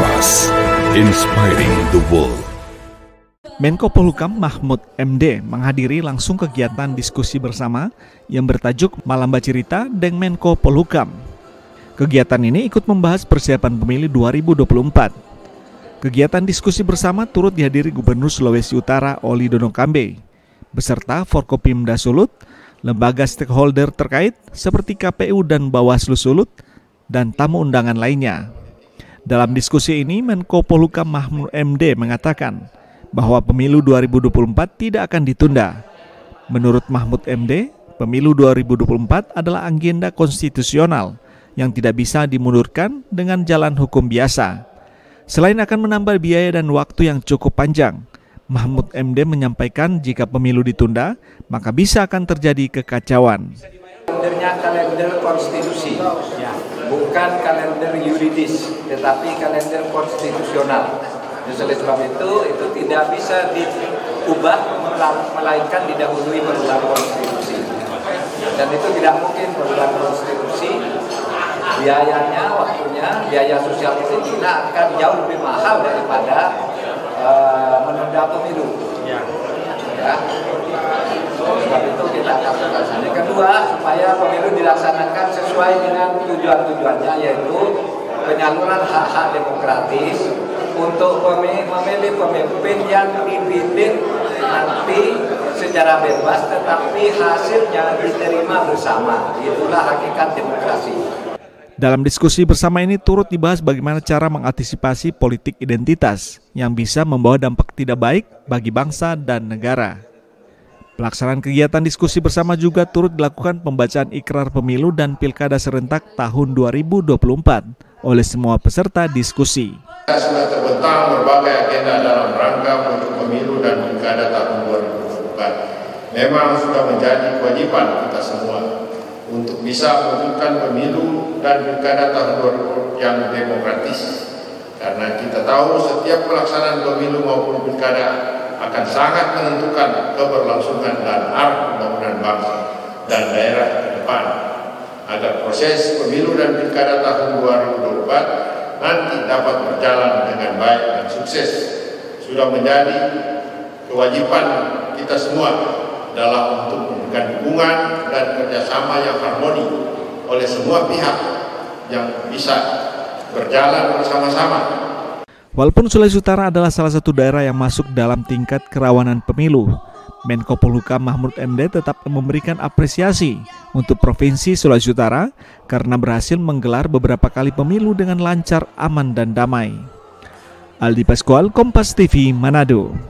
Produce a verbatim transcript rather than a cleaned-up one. Trust, inspiring the world. Menko Polhukam Mahfud M D menghadiri langsung kegiatan diskusi bersama yang bertajuk Malam Bacirita dengan Menko Polhukam. Kegiatan ini ikut membahas persiapan pemilu dua ribu dua puluh empat. Kegiatan diskusi bersama turut dihadiri Gubernur Sulawesi Utara Oli Donokambe, beserta Forkopimda Sulut, lembaga stakeholder terkait seperti K P U dan Bawaslu Sulut, dan tamu undangan lainnya. Dalam diskusi ini, Menko Polhukam Mahfud M D mengatakan bahwa pemilu dua ribu dua puluh empat tidak akan ditunda. Menurut Mahfud M D, pemilu dua ribu dua puluh empat adalah agenda konstitusional yang tidak bisa dimundurkan dengan jalan hukum biasa. Selain akan menambah biaya dan waktu yang cukup panjang, Mahfud M D menyampaikan jika pemilu ditunda, maka bisa akan terjadi kekacauan. Kalendernya kalender konstitusi, bukan kalender yuridis, tetapi kalender konstitusional. Oleh sebab itu, itu tidak bisa diubah, melainkan didahului perubahan konstitusi. Dan itu tidak mungkin perubahan konstitusi, biayanya, waktunya, biaya sosial itu tidak akan jauh lebih mahal daripada uh, menunda pemilu. Ya. Sebab itu kita akan melaksanakan. Yang kedua, supaya pemilu dilaksanakan sesuai dengan tujuan-tujuannya, yaitu penyaluran hak-hak demokratis untuk memilih pemimpin yang dipilih nanti secara bebas, tetapi hasilnya diterima bersama. Itulah hakikat demokrasi. Dalam diskusi bersama ini turut dibahas bagaimana cara mengantisipasi politik identitas yang bisa membawa dampak tidak baik bagi bangsa dan negara. Pelaksanaan kegiatan diskusi bersama juga turut dilakukan pembacaan ikrar pemilu dan pilkada serentak tahun dua ribu dua puluh empat oleh semua peserta diskusi. Sudah terbentang berbagai agenda dalam rangka untuk pemilu dan pilkada tahun dua ribu dua puluh empat. Memang sudah menjadi kewajiban kita semua untuk bisa mewujudkan pemilu dan pilkada tahun dua ribu dua puluh yang demokratis, karena kita tahu setiap pelaksanaan pemilu maupun pilkada akan sangat menentukan keberlangsungan dan arah pembangunan bangsa dan daerah ke depan, agar proses pemilu dan pilkada tahun dua ribu dua puluh empat nanti dapat berjalan dengan baik dan sukses. Sudah menjadi kewajiban kita semua dalam untuk memberikan dukungan dan kerjasama yang harmoni oleh semua pihak yang bisa berjalan bersama-sama. Walaupun Sulawesi Utara adalah salah satu daerah yang masuk dalam tingkat kerawanan pemilu, Menko Polhukam Mahfud M D tetap memberikan apresiasi untuk Provinsi Sulawesi Utara karena berhasil menggelar beberapa kali pemilu dengan lancar, aman, dan damai. Aldi Pascual, Kompas T V Manado.